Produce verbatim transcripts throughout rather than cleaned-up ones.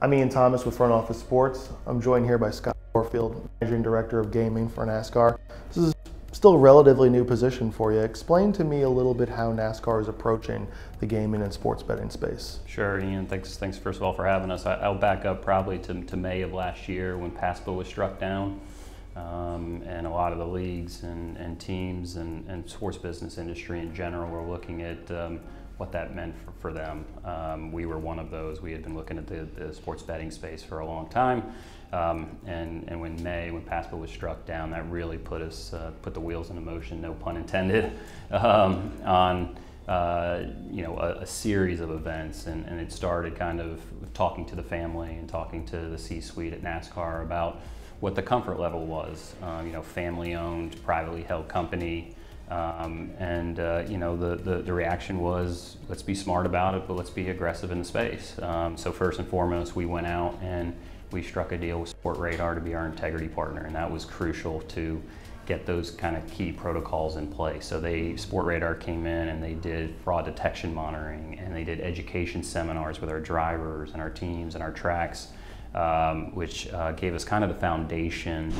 I'm Ian Thomas with Front Office Sports. I'm joined here by Scott Warfield, Managing Director of Gaming for NASCAR. This is still a relatively new position for you. Explain to me a little bit how NASCAR is approaching the gaming and sports betting space. Sure, Ian. Thanks, thanks first of all for having us. I, I'll back up probably to, to May of last year when PASPA was struck down. Um, and a lot of the leagues and, and teams and, and sports business industry in general were looking at um, what that meant for, for them. Um, we were one of those. We had been looking at the, the sports betting space for a long time. Um, and, and when May, when PASPA was struck down, that really put us, uh, put the wheels into motion, no pun intended, um, on uh, you know, a, a series of events. And, and it started kind of talking to the family and talking to the C-suite at NASCAR about what the comfort level was. Um, you know, family-owned, privately held company. Um, and uh, you know, the, the, the reaction was, let's be smart about it, but let's be aggressive in the space. Um, so first and foremost, we went out and we struck a deal with Sportradar to be our integrity partner, and that was crucial to get those kind of key protocols in place. So they, Sportradar came in and they did fraud detection monitoring, and they did education seminars with our drivers and our teams and our tracks, um, which uh, gave us kind of the foundation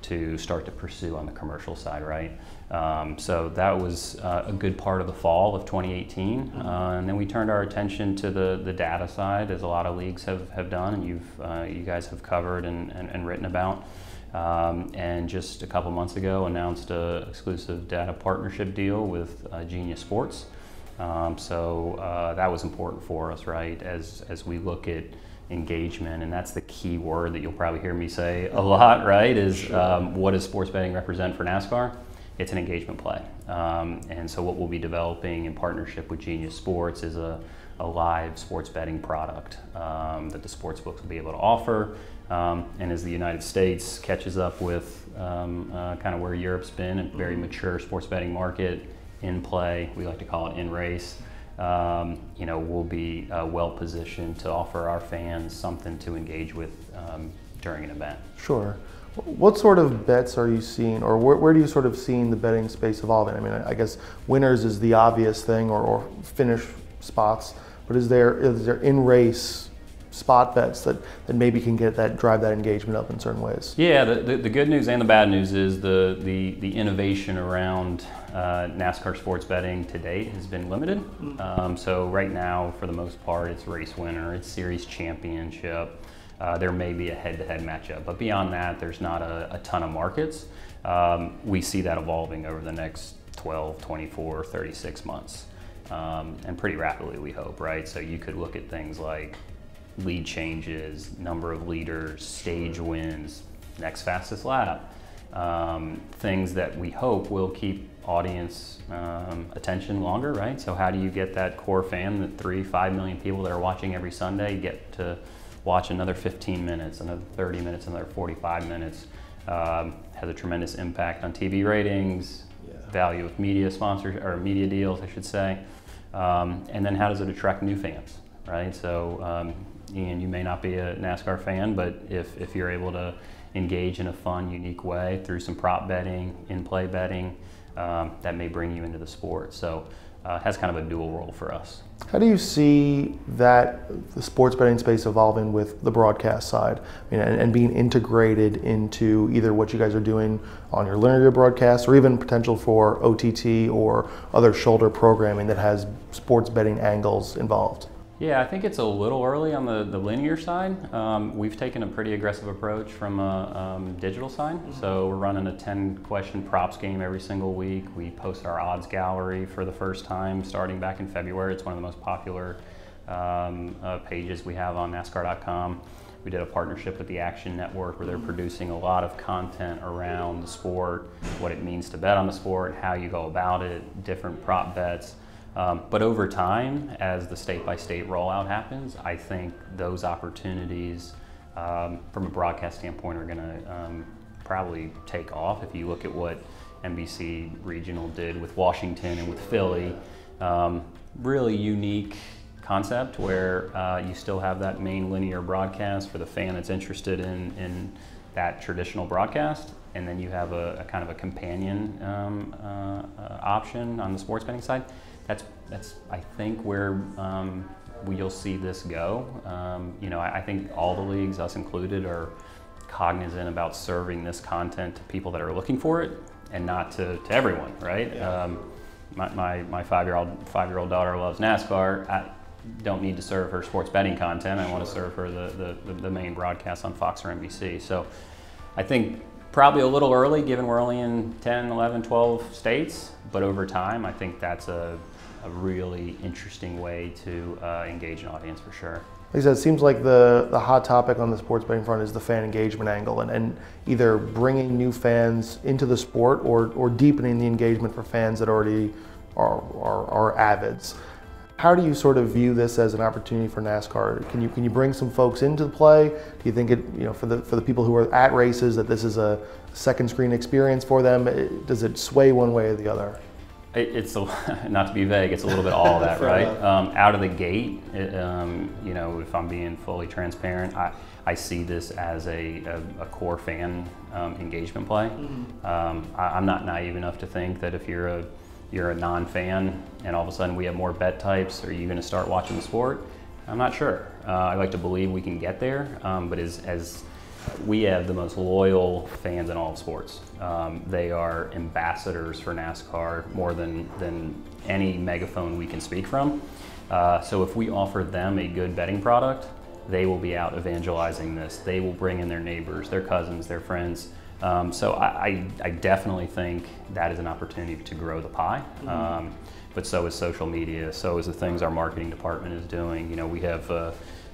to start to pursue on the commercial side, right? Um, so that was uh, a good part of the fall of twenty eighteen. Uh, and then we turned our attention to the, the data side, as a lot of leagues have, have done, and you've, uh, you guys have covered and, and, and written about. Um, and just a couple months ago announced an exclusive data partnership deal with uh, Genius Sports. Um, so uh, that was important for us, right? As, as we look at engagement, and that's the key word that you'll probably hear me say a lot, right? Is um, what does sports betting represent for NASCAR? It's an engagement play. Um, and so what we'll be developing in partnership with Genius Sports is a, a live sports betting product um, that the sports books will be able to offer. Um, and as the United States catches up with um, uh, kind of where Europe's been, a very mature sports betting market, in play, we like to call it in race, Um, you know, we'll be uh, well positioned to offer our fans something to engage with um, during an event. Sure. What sort of bets are you seeing, or where, where do you sort of seeing the betting space evolving? I mean, I guess winners is the obvious thing, or, or finish spots, but is there is there in race spot bets that, that maybe can get that, drive that engagement up in certain ways? Yeah, the, the, the good news and the bad news is the, the, the innovation around uh, NASCAR sports betting to date has been limited. Um, so right now, for the most part, it's race winner, it's series championship. Uh, there may be a head-to-head matchup, but beyond that, there's not a, a ton of markets. Um, we see that evolving over the next twelve, twenty-four, thirty-six months, um, and pretty rapidly, we hope, right? So you could look at things like lead changes, number of leaders, stage wins, next fastest lap, um, things that we hope will keep audience um, attention longer, right? So how do you get that core fan, the three, five million people that are watching every Sunday, get to watch another fifteen minutes, another thirty minutes, another forty-five minutes? Um, has a tremendous impact on T V ratings, yeah. Value of media sponsors, or media deals, I should say. Um, and then how does it attract new fans, right? So, um, Ian, you may not be a NASCAR fan, but if, if you're able to engage in a fun, unique way through some prop betting, in-play betting, um, that may bring you into the sport. So uh, it has kind of a dual role for us. How do you see that the sports betting space evolving with the broadcast side, I mean, and, and being integrated into either what you guys are doing on your linear broadcast, or even potential for O T T or other shoulder programming that has sports betting angles involved? Yeah, I think it's a little early on the, the linear side. Um, we've taken a pretty aggressive approach from a um, digital side. Mm-hmm. So we're running a ten question props game every single week. We post our odds gallery for the first time starting back in February. It's one of the most popular um, uh, pages we have on NASCAR dot com. We did a partnership with the Action Network where they're producing a lot of content around the sport, what it means to bet on the sport, how you go about it, different prop bets. Um, but over time, as the state-by-state rollout happens, I think those opportunities um, from a broadcast standpoint are going to um, probably take off. If you look at what N B C Regional did with Washington and with Philly, um, really unique concept where uh, you still have that main linear broadcast for the fan that's interested in, in that traditional broadcast. And then you have a, a kind of a companion um, uh, uh, option on the sports betting side. That's, that's I think, where um, you'll see this go. Um, you know, I, I think all the leagues, us included, are cognizant about serving this content to people that are looking for it and not to, to everyone, right? Yeah. Um, my my, my five-year-old five-year-old daughter loves NASCAR. I don't need to serve her sports betting content. I sure. want to serve her the, the, the main broadcast on Fox or N B C. So I think probably a little early, given we're only in ten, eleven, twelve states, but over time, I think that's a a really interesting way to uh, engage an audience for sure. Like I said, it seems like the, the hot topic on the sports betting front is the fan engagement angle and, and either bringing new fans into the sport or, or deepening the engagement for fans that already are, are, are avids. How do you sort of view this as an opportunity for NASCAR? Can you, can you bring some folks into the play? Do you think it, you know, for the, for the people who are at races that this is a second screen experience for them? It, does it sway one way or the other? It's a, not to be vague, it's a little bit all that, right? Um, out of the gate, it, um, you know, if I'm being fully transparent, I, I see this as a, a, a core fan um, engagement play. Mm-hmm. um, I, I'm not naive enough to think that if you're a, you're a non-fan and all of a sudden we have more bet types, are you going to start watching the sport? I'm not sure. Uh, I like to believe we can get there, um, but as, as we have the most loyal fans in all of sports. Um, they are ambassadors for NASCAR more than, than any megaphone we can speak from. Uh, so if we offer them a good betting product, they will be out evangelizing this. They will bring in their neighbors, their cousins, their friends. Um, so I, I, I definitely think that is an opportunity to grow the pie. Mm-hmm. um, but so is social media, so is the things our marketing department is doing. You know, we have uh,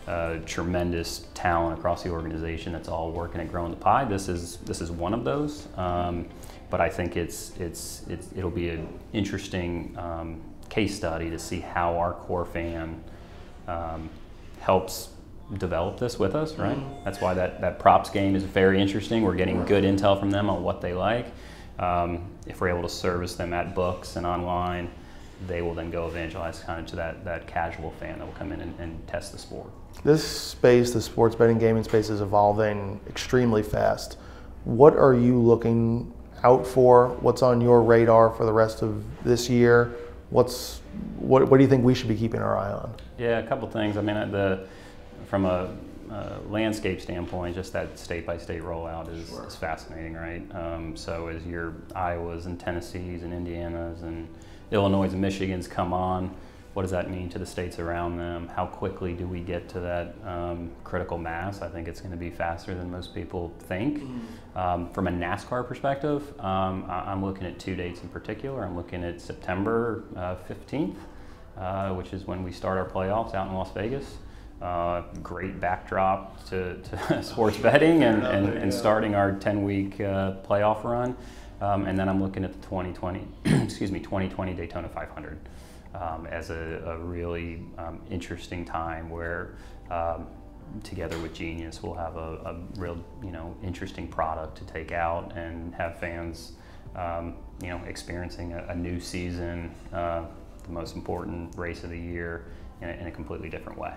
Uh, tremendous talent across the organization that's all working at growing the pie. This is this is one of those, um, but I think it's it's, it's it'll be an interesting um, case study to see how our core fan um, helps develop this with us. Right, mm-hmm. That's why that that props game is very interesting. We're getting good intel from them on what they like. Um, if we're able to service them at books and online, they will then go evangelize kind of to that, that casual fan that will come in and, and test the sport. This space, the sports betting gaming space, is evolving extremely fast. What are you looking out for? What's on your radar for the rest of this year? What's what, what do you think we should be keeping our eye on? Yeah, a couple things. I mean, the from a uh, landscape standpoint, just that state-by-state rollout is, sure. is fascinating, right? Um, so as your Iowas and Tennessees and Indianas and Illinois and Michigan's come on, what does that mean to the states around them? How quickly do we get to that um, critical mass? I think it's going to be faster than most people think. Um, from a NASCAR perspective, um, I'm looking at two dates in particular. I'm looking at September uh, fifteenth, uh, which is when we start our playoffs out in Las Vegas. Uh, great backdrop to, to sports betting and, and, and starting our ten-week uh, playoff run. Um, and then I'm looking at the twenty twenty, excuse me, twenty twenty Daytona five hundred um, as a, a really um, interesting time where, um, together with Genius, we'll have a, a real, you know, interesting product to take out and have fans, um, you know, experiencing a, a new season, uh, the most important race of the year, in a, in a completely different way.